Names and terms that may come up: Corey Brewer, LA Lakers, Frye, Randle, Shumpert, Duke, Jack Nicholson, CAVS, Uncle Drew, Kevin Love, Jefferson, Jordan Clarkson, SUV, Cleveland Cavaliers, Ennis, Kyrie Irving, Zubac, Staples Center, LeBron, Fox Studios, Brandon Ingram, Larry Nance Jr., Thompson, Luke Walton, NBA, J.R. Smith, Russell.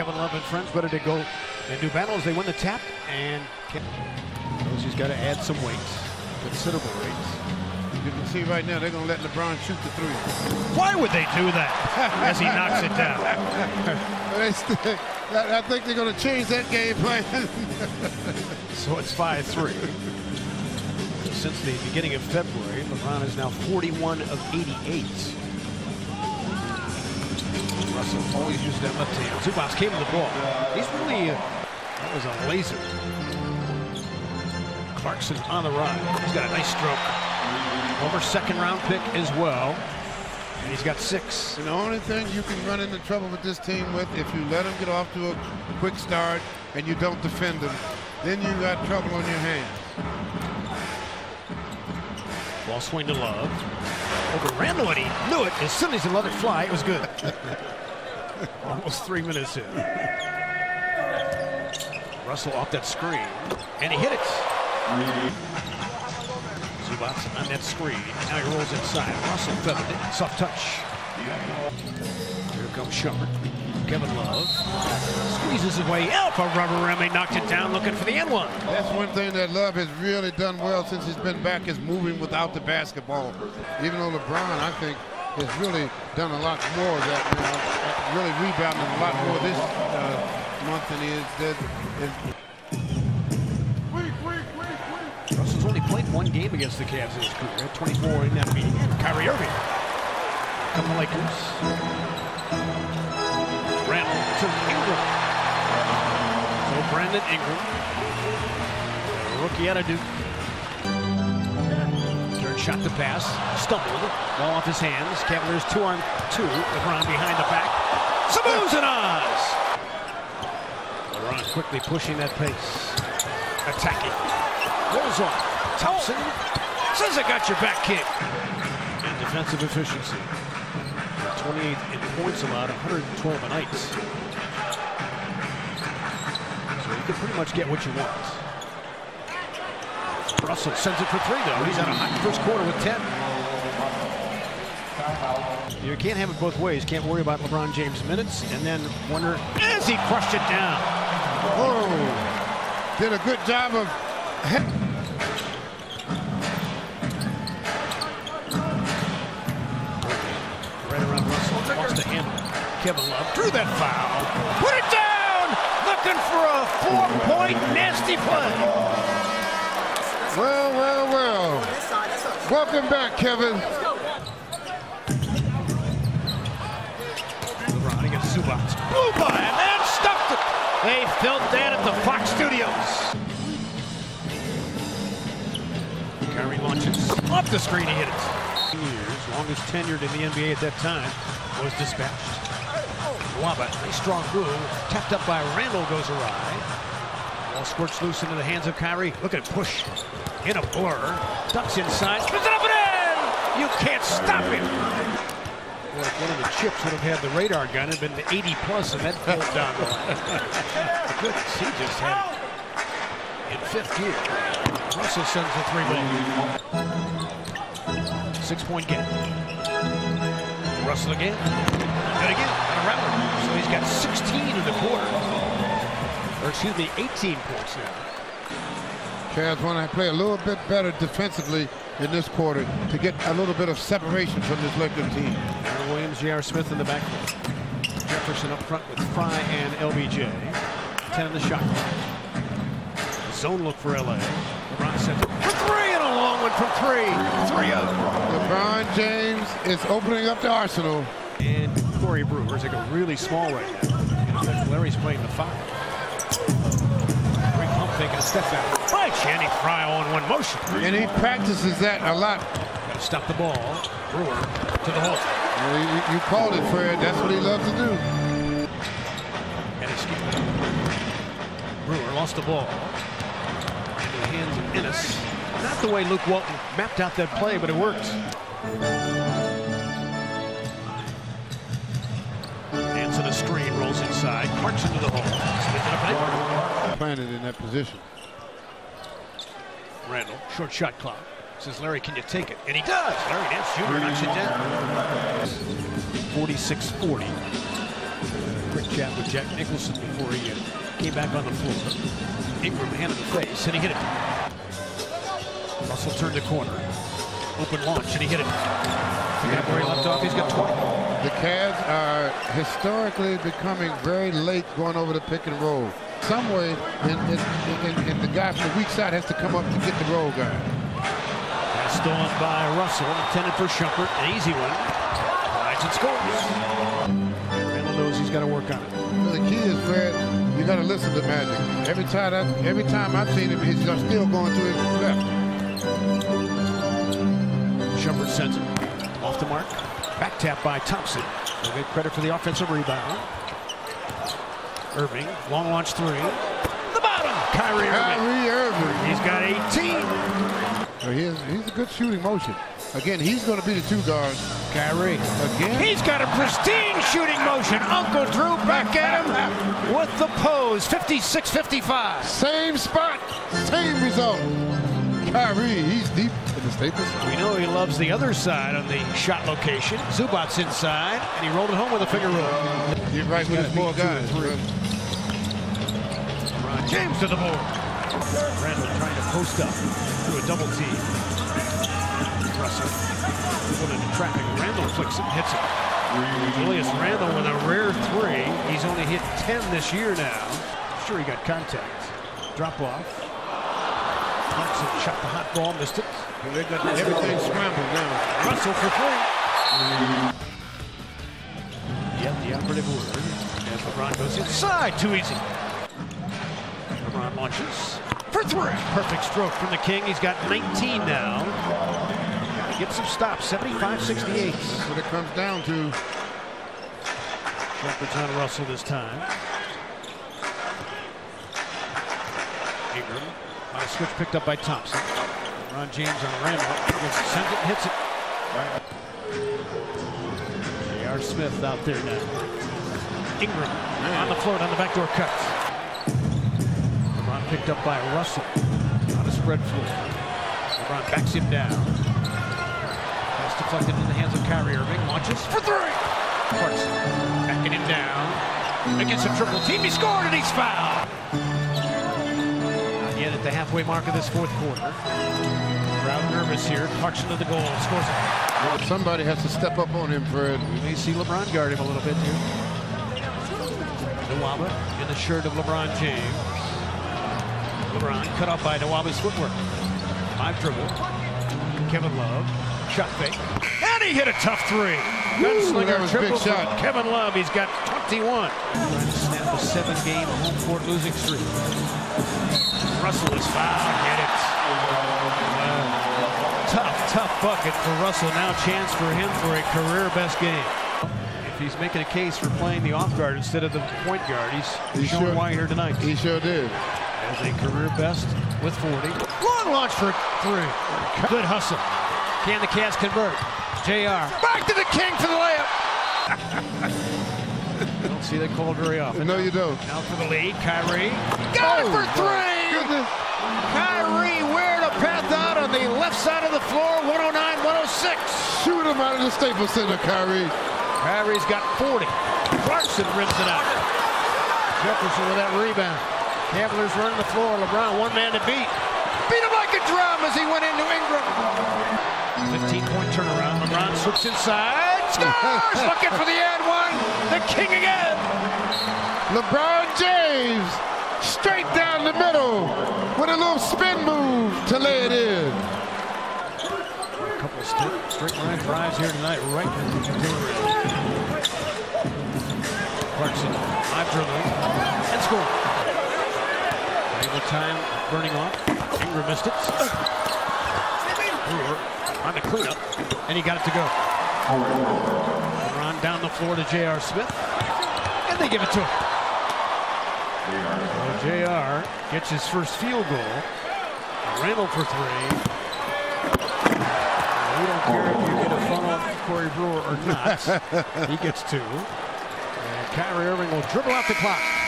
Kevin Love and friends better to go and do battle as they win the tap. And he's got to add some weight, considerable weight. You can see right now they're going to let LeBron shoot the three. Why would they do that as he knocks it down? I think they're going to change that game plan. So it's 5-3. Since the beginning of February, LeBron is now 41 of 88. Russell always used that left hand. Zubac came to the ball. He's really, that was a laser. Clarkson on the run. He's got a nice stroke. Over second round pick as well. And he's got 6. And the only thing you can run into trouble with this team with, if you let them get off to a quick start and you don't defend them, then you got trouble on your hands. Ball swing to Love. Over Randle, and he knew it. As soon as he let it fly, it was good. Almost 3 minutes in. Russell off that screen, and he hit it. Zubac on that screen. Now he rolls inside. Russell feathered it. Soft touch. Here comes Shumpert. Kevin Love squeezes his way out for rubber rim. He knocked it down looking for the end one. That's one thing that Love has really done well since he's been back, is moving without the basketball. Even though LeBron, I think, has really done a lot more of that, you know, really rebounding a lot more this month than he did. Russell's only played 1 game against the Cavs in his career, 24 in that meeting. And Kyrie Irving, come the Lakers. Randle to Ingram. So Brandon Ingram, rookie out of Duke. Turn shot to pass, stumbled, ball off his hands. Cavaliers 2 on 2. LeBron behind the back. Saboons and Oz. LeBron quickly pushing that pace, attacking. Rolls off. Thompson says, "I got your back, kid." And defensive efficiency. 28 in points allowed, 112 a night. So you can pretty much get what you want. Russell sends it for 3, though. He's on a hot first quarter with 10. You can't have it both ways. Can't worry about LeBron James minutes and then wonder as he crushed it down. Oh, did a good job of. Kevin Love drew that foul, put it down, looking for a 4-point nasty play. Well, well, well. Welcome back, Kevin. LeBron against Zubac. Blew by and then stuffed it. They felt that at the Fox Studios. Kyrie launches off the screen, he hit it. Years, longest tenured in the NBA at that time, was dispatched. Waba, a strong move, tapped up by Randle, goes awry. Ball squirts loose into the hands of Kyrie. Look at it push. In a blur. Ducks inside. Spins it up and in! You can't stop him! Boy, if one of the chips would have had the radar gun, it had been 80-plus, and that fell down the line. Goodness, he just had it. In 5th gear, Russell sends the 3-ball. 6-point game. Russell again. Good again. So he's got 16 in the quarter. Or excuse me, 18 points now. Cavs want to play a little bit better defensively in this quarter to get a little bit of separation from this Lakers team. Aaron Williams, J.R. Smith in the backcourt. Jefferson up front with Frye and LBJ. 10 in the shot clock. Zone look for L.A. LeBron sets it for 3 and a long one from 3. 3-0. LeBron James is opening up the arsenal. And Corey Brewer is like a really small right now. And Larry's playing the 5. Great pump fake and a step back. Frye, Channing Frye on 1 motion. And he practices that a lot. Got to stop the ball. Brewer to the hole. Well, you called it, Fred. That's what he loves to do. Ennis keep it up. Brewer lost the ball. Into the hands of Ennis. Not the way Luke Walton mapped out that play, but it worked. The screen rolls inside, marks into the hole. Spins it up and in. Planted in that position. Randle, short shot clock. Says, Larry, can you take it? And he does. Larry Nance Jr. knocks it down. 46-40. Quick chat with Jack Nicholson before he came back on the floor. Ingram hand in the face, and he hit it. Russell turned the corner. Open launch, and he hit it. Picking up where he left off, he's got 20. The Cavs are historically becoming very late going over the pick and roll. Some way, and the guy from the weak side has to come up to get the roll guy. That's stolen by Russell, intended for Shumpert, an easy one. Rides and scores. Randle knows he's got to work on it. So the key is, Fred, you got to listen to Magic. Every time I've seen him, he's still going through his left. Shumpert sends it off the mark. Back tap by Thompson. They'll get credit for the offensive rebound. Irving, long launch three. The bottom, Kyrie Irving. He's got 18. He's a good shooting motion. Again, he's going to be the two guard. Kyrie, again. He's got a pristine shooting motion. Uncle Drew back at him with the pose, 56-55. Same spot, same result. Kyrie, he's deep in the Staples Center. We know he loves the other side on the shot location. Zubac's inside, and he rolled it home with a finger roll. He's right with his four guys. James to the board. Randle trying to post up through a double T. Russell. Put into traffic. Randle flicks it, hits it. Julius Randle with a rare three. He's only hit 10 this year now. Sure, he got contact. Drop off. Thompson shot the hot ball, missed it. They got everything scrambled now. Russell for three. Yep, the operative word. And LeBron goes inside, too easy. LeBron launches for three. Perfect stroke from the King. He's got 19 now. Got to get some stops. 75-68. That's what it comes down to. Shumpert's on Russell this time. Ingram. On a switch picked up by Thompson. LeBron James on Randle. Sends it, hits it. J.R. Smith out there now. Ingram on the floor, on the backdoor cut. LeBron picked up by Russell on a spread floor. LeBron backs him down. Pass deflected in the hands of Kyrie Irving. Launches for three. Clarkson backing him down. Against a triple team, he scored and he's fouled. Not yet at the halfway mark of this fourth quarter. Crowd nervous here. Clarkson to the goal, scores it. Well, somebody has to step up on him, Fred. We may see LeBron guard him a little bit here. Nawaba in the shirt of LeBron James. LeBron cut off by Nawaba's footwork. Five dribble. Kevin Love. Shot fake. And he hit a tough three. Gunslinger triple shot. Kevin Love, he's got 21. Trying to snap a 7-game home court losing streak. Russell is fouled. Get it. Tough bucket for Russell. Now chance for him for a career best game. If he's making a case for playing the off guard instead of the point guard, he's showing why here tonight. He sure did. As a career best with 40. Long launch for three. Good hustle. Can the Cavs convert? JR back to the King for the layup. Don't see that called very often. No, you don't. Now for the lead, Kyrie. Got it for three. Goodness. Kyrie, where to path out on the left side of the floor, 109-106. Shoot him out of the Staples Center, Kyrie. Kyrie's got 40. Clarkson rips it out. Jefferson with that rebound. Cavaliers running the floor. LeBron, one man to beat. Beat him like a drum as he went into Ingram. 15-point turnaround. LeBron swoops inside. Scores! Looking for the and one. The King again. LeBron James straight down the middle with a little spin move to lay it in. A couple of straight line drives here tonight, right into the corner. Clarkson, five dribbling, and score. Regular time burning off. Ingram missed it. Brewer on the cleanup, and he got it to go. LeBron down the floor to J.R. Smith, and they give it to him. Well, JR gets his first field goal. Randle for three. We don't care if you get a funnel off Corey Brewer or not. He gets two. And Kyrie Irving will dribble out the clock.